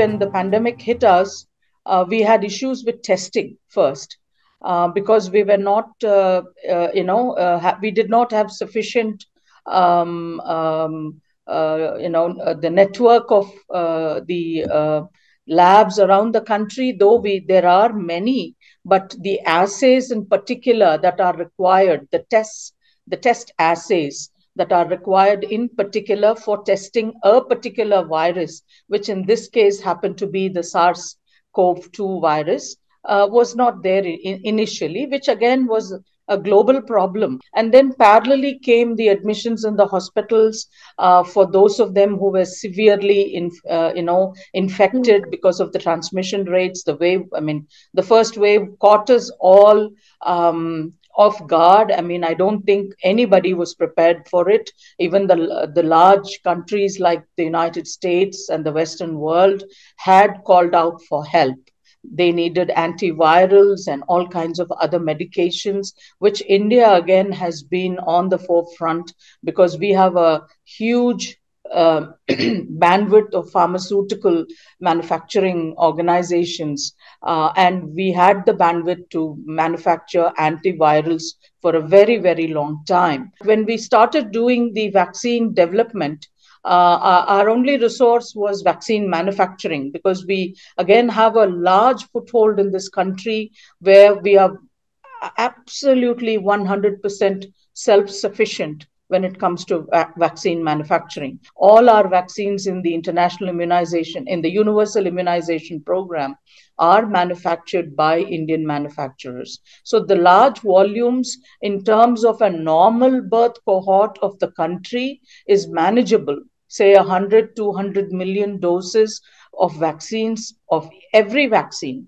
when the pandemic hit us, we had issues with testing first, because we were not, we did not have sufficient, the network of the labs around the country, though there are many, but the assays in particular that are required, the test assays that are required in particular for testing a particular virus, which in this case happened to be the SARS-CoV-2 virus, was not there initially, which again was a global problem. And then parallelly came the admissions in the hospitals for those of them who were severely, infected because of the transmission rates. The wave, the first wave caught us all off guard. I don't think anybody was prepared for it. Even the large countries like the United States and the Western world had called out for help. They needed antivirals and all kinds of other medications, which India again has been on the forefront because we have a huge bandwidth of pharmaceutical manufacturing organizations, and we had the bandwidth to manufacture antivirals for a very, very long time. When we started doing the vaccine development, our only resource was vaccine manufacturing, because we again have a large foothold in this country where we are absolutely 100% self-sufficient when it comes to vaccine manufacturing. All our vaccines in the universal immunization program are manufactured by Indian manufacturers. So the large volumes in terms of a normal birth cohort of the country is manageable, say 100, 200 million doses of vaccines, of every vaccine,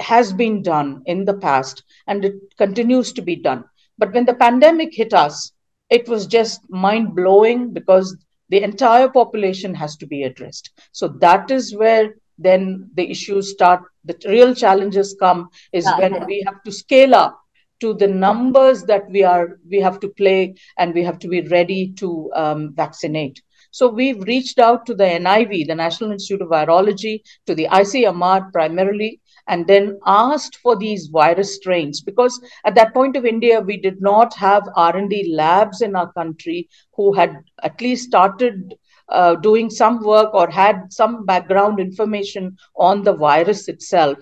has been done in the past and it continues to be done. But when the pandemic hit us, it was just mind-blowing because the entire population has to be addressed. So that is where then the issues start, the real challenges come, is when we have to scale up to the numbers that we have to play, and we have to be ready to vaccinate. So we've reached out to the NIV, the National Institute of Virology, to the ICMR primarily, and then asked for these virus strains, because at that point of India, we did not have R&D labs in our country who had at least started doing some work or had some background information on the virus itself.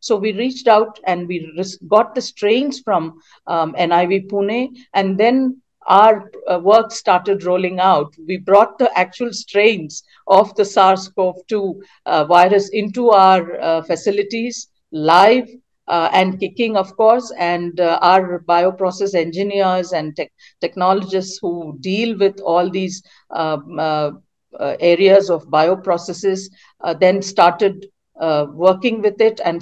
So we reached out and we got the strains from NIV Pune, and then our work started rolling out. We brought the actual strains of the SARS-CoV-2 virus into our facilities live and kicking, of course, and our bioprocess engineers and technologists who deal with all these areas of bioprocesses then started working with it and,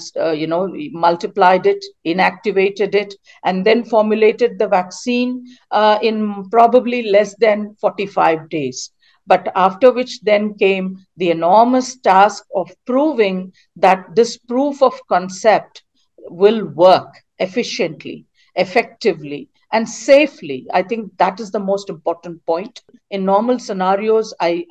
multiplied it, inactivated it, and then formulated the vaccine in probably less than 45 days. But after which then came the enormous task of proving that this proof of concept will work efficiently, effectively, and safely. I think that is the most important point. In normal scenarios, I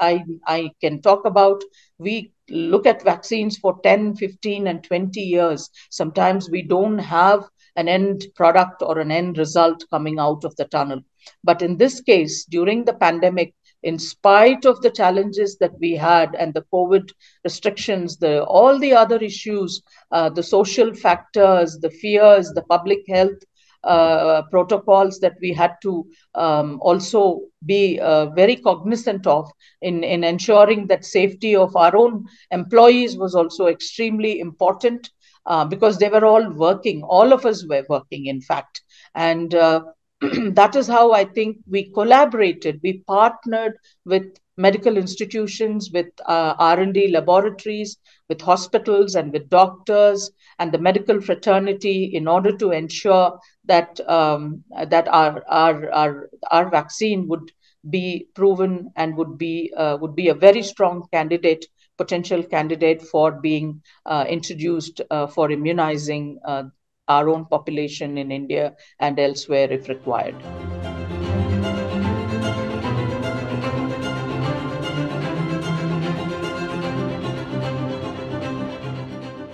can talk about, we look at vaccines for 10, 15, and 20 years. Sometimes we don't have an end product or an end result coming out of the tunnel. But in this case, during the pandemic, in spite of the challenges that we had and the COVID restrictions, all the other issues, the social factors, the fears, the public health protocols that we had to also be very cognizant of in ensuring that safety of our own employees was also extremely important, because they were all working. All of us were working, in fact. And that is how I think we collaborated. We partnered with medical institutions, with R&D laboratories, with hospitals and with doctors and the medical fraternity in order to ensure that our vaccine would be proven and would be a very strong candidate, potential candidate for being introduced for immunizing our own population in India and elsewhere if required.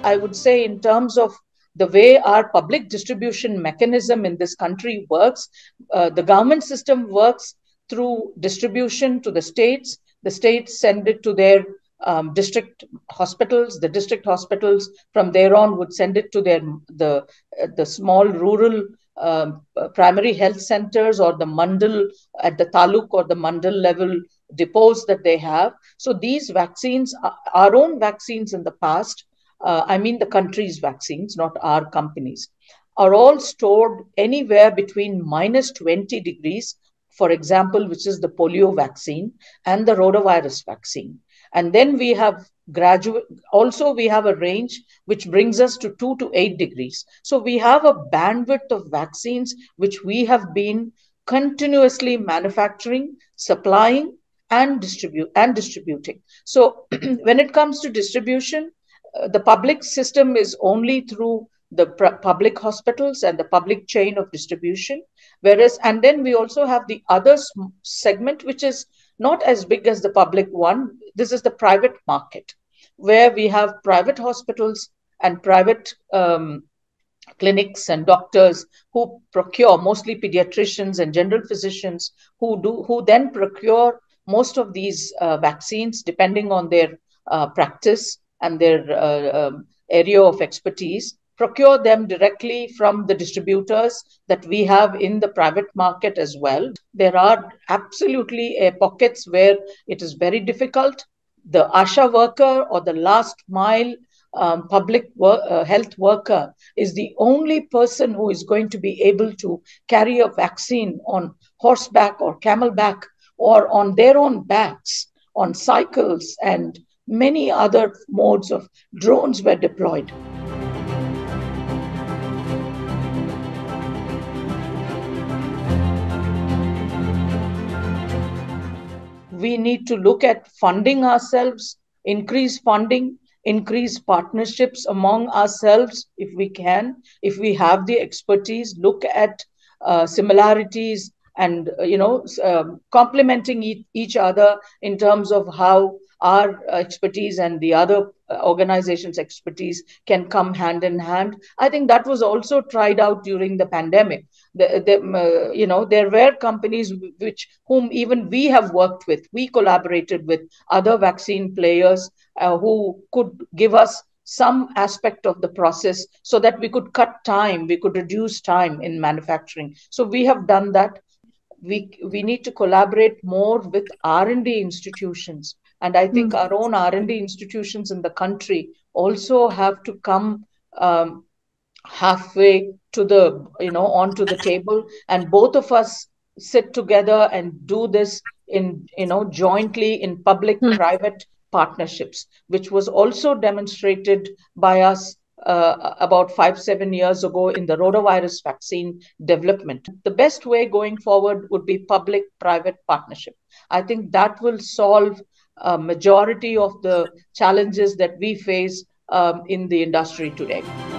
I would say in terms of the way our public distribution mechanism in this country works, the government system works through distribution to the states send it to their district hospitals, the district hospitals from there on would send it to the small rural primary health centers or the mandal at the taluk or the mandal level depots that they have. So these vaccines, our own vaccines in the past, I mean the country's vaccines, not our companies, are all stored anywhere between -20 degrees, for example, which is the polio vaccine and the rotavirus vaccine. And then we have also a range which brings us to 2 to 8 degrees. So we have a bandwidth of vaccines which we have been continuously manufacturing, supplying, and distributing. So when it comes to distribution, the public system is only through the public hospitals and the public chain of distribution. Whereas, and then we also have the other segment, which is not as big as the public one. This is the private market, where we have private hospitals and private clinics and doctors who procure, mostly pediatricians and general physicians, who then procure most of these vaccines depending on their practice and their area of expertise, procure them directly from the distributors that we have in the private market as well. There are absolutely pockets where it is very difficult. The ASHA worker or the last mile public health worker is the only person who is going to be able to carry a vaccine on horseback or camelback or on their own backs, on cycles, and many other modes of drones were deployed. We need to look at funding ourselves, increase funding, increase partnerships among ourselves if we can, if we have the expertise, look at similarities and, complementing each other in terms of how our expertise and the other organization's expertise can come hand in hand. I think that was also tried out during the pandemic. There were companies whom even we have worked with. We collaborated with other vaccine players who could give us some aspect of the process so that we could cut time, we could reduce time in manufacturing. So we have done that. We need to collaborate more with R&D institutions. And I think our own R&D institutions in the country also have to come halfway to the, onto the table. And both of us sit together and do this in, jointly in public-private partnerships, which was also demonstrated by us about 5-7 years ago in the rotavirus vaccine development. The best way going forward would be public-private partnership. I think that will solve a majority of the challenges that we face in the industry today.